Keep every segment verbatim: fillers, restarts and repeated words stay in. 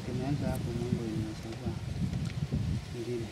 ukimeanza hapo mambo yanasaba ingine.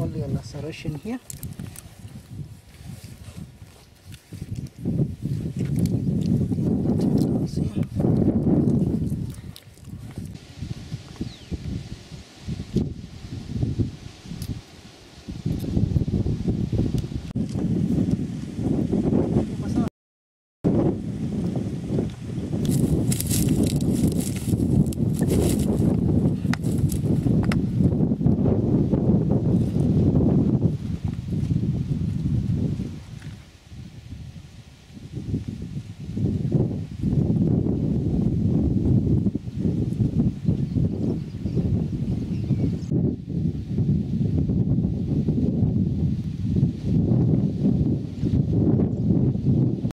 Only a laceration here.